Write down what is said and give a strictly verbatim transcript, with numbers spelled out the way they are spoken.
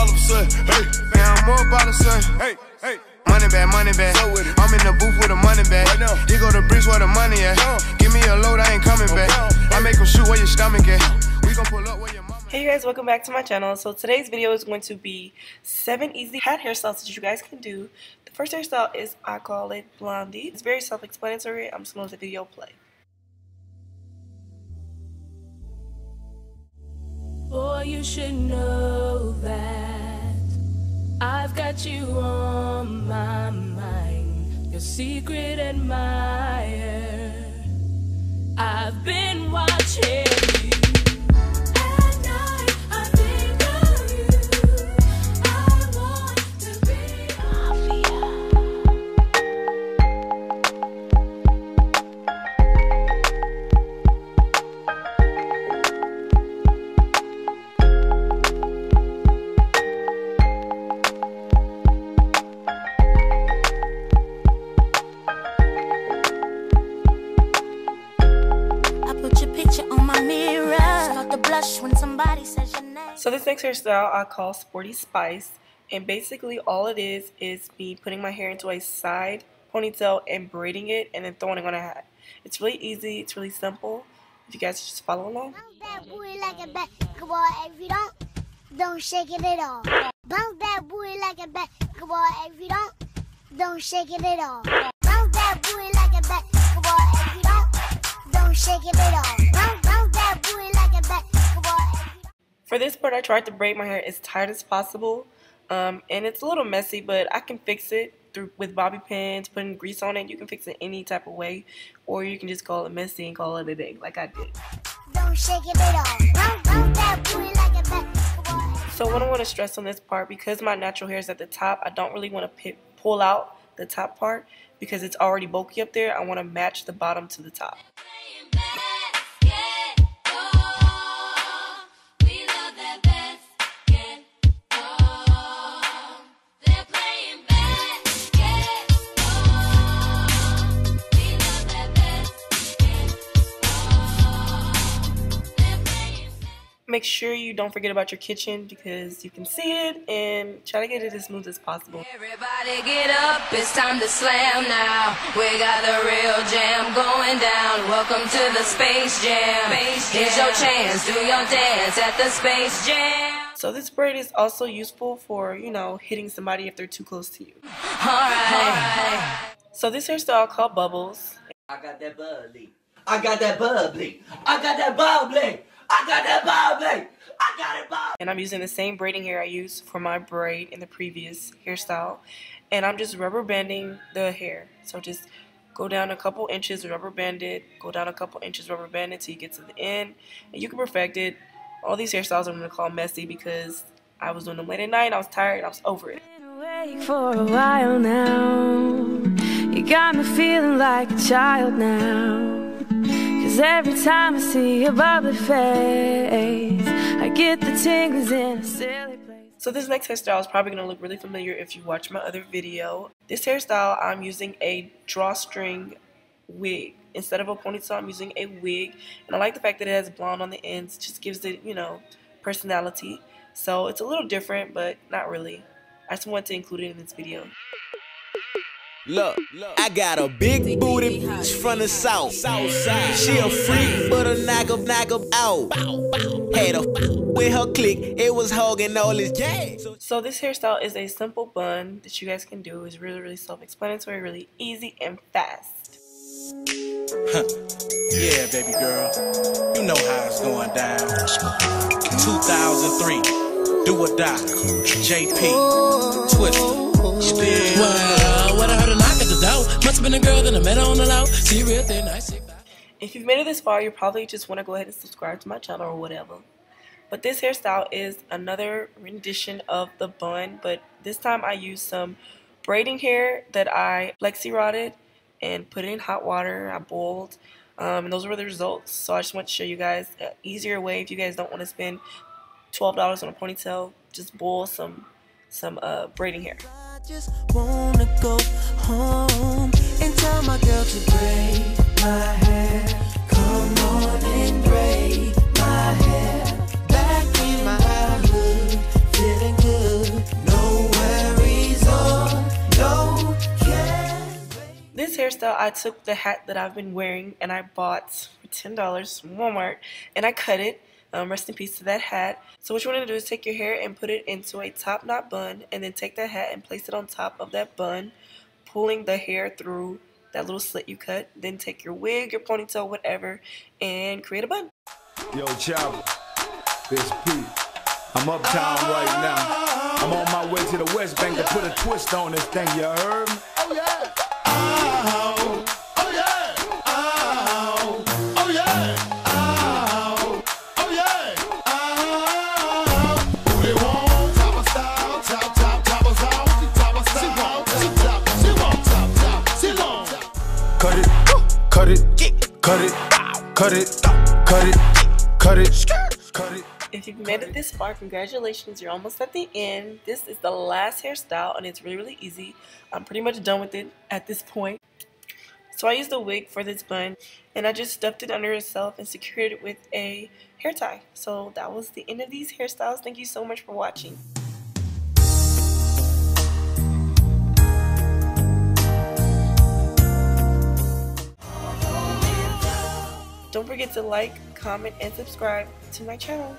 all of a sudden. Hey, now I'm up all of a sudden. Hey, hey. Money bag, money bag. So with it. I'm in the booth with a money bag. Right now. Here go the bricks where the money at. Yo. Give me a load, I ain't coming back. Yo. I make them shoot where your stomach at. We gon' pull up where your mama. Hey you guys, welcome back to my channel. So today's video is going to be seven easy hat hairstyles that you guys can do. The first hairstyle is, I call it Blondie. It's very self-explanatory. I'm just gonna let the video play. Boy, you should know that I've got you on my mind, your secret admirer. I've been watching you. At night, I think of you. I want to be . So this next hairstyle I call Sporty Spice, and basically all it is is me putting my hair into a side ponytail and braiding it and then throwing it on a hat. It's really easy, it's really simple. If you guys just follow along. Bounce that booty like a basketball, if you don't, don't shake it at all. Bounce that booty like a basketball, if you don't, don't shake it at all. Bounce that booty like a basketball, if you don't, don't shake it at all. Bounce, bounce that booty like a basketball. For this part, I tried to braid my hair as tight as possible, um, and it's a little messy, but I can fix it through with bobby pins, putting grease on it. You can fix it any type of way, or you can just call it messy and call it a day, like I did. Don't shake it at all. Bounce that booty like a basketball. So what I want to stress on this part, because my natural hair is at the top, I don't really want to pull out the top part because it's already bulky up there. I want to match the bottom to the top. Make sure you don't forget about your kitchen because you can see it, and try to get it as smooth as possible. Everybody get up, it's time to slam now. We got a real jam going down. Welcome to the Space Jam. Space Jam. Here's your chance, do your dance at the Space Jam. So this braid is also useful for, you know, hitting somebody if they're too close to you. Alright. Right. So this hairstyle called Bubbles. I got that bubbly. I got that bubbly. I got that bubbly. I got that bobbly. I got it bobbly. And I'm using the same braiding hair I used for my braid in the previous hairstyle. And I'm just rubber banding the hair. So just go down a couple inches, rubber band it. Go down a couple inches, rubber band it till you get to the end. And you can perfect it. All these hairstyles I'm going to call messy because I was doing them late at night. I was tired. I was over it. Been awake for a while now. You got me feeling like a child now. Every time I see your bubbly face, I get the tingles in a silly place. So this next hairstyle is probably going to look really familiar if you watch my other video. This hairstyle, I'm using a drawstring wig. Instead of a ponytail, I'm using a wig. And I like the fact that it has blonde on the ends. It just gives it, you know, personality. So it's a little different, but not really. I just wanted to include it in this video. Look, I got a big booty bitch from the south. She a freak, but a knock up, knock up out. Had a with her click, it was hogging all his jazz. So this hairstyle is a simple bun that you guys can do. It's really, really self-explanatory, really easy and fast. Huh. Yeah, baby girl, you know how it's going down. two thousand three, do or die, J P, Twister, Spin. If you've made it this far, you probably just want to go ahead and subscribe to my channel or whatever. But this hairstyle is another rendition of the bun, but this time I used some braiding hair that I flexi rotted and put it in hot water. I boiled, um, and those were the results. So I just want to show you guys an easier way if you guys don't want to spend twelve dollars on a ponytail. Just boil some some uh, braiding hair. I just wanna go home and tell my girl to braid my hair. Come on and braid my hair. Back in my hood, feeling good. hairstyle, I took the hat that I've been wearing and I bought for ten dollars from Walmart and I cut it. Um, rest in peace to that hat. So what you want to do is take your hair and put it into a top knot bun, and then take that hat and place it on top of that bun, pulling the hair through that little slit you cut. Then take your wig, your ponytail, whatever, and create a bun. Yo, Chavo, it's Pete. I'm uptown right now. I'm on my way to the West Bank to put a twist on this thing, you heard me? Oh, yeah. Oh, oh, yeah. Oh, oh, yeah. Cut it, cut it, cut it, cut it, cut it. If you've made it this far, congratulations, you're almost at the end. This is the last hairstyle and it's really, really easy. I'm pretty much done with it at this point. So I used a wig for this bun and I just stuffed it under itself and secured it with a hair tie. So that was the end of these hairstyles. Thank you so much for watching. Don't forget to like, comment, and subscribe to my channel.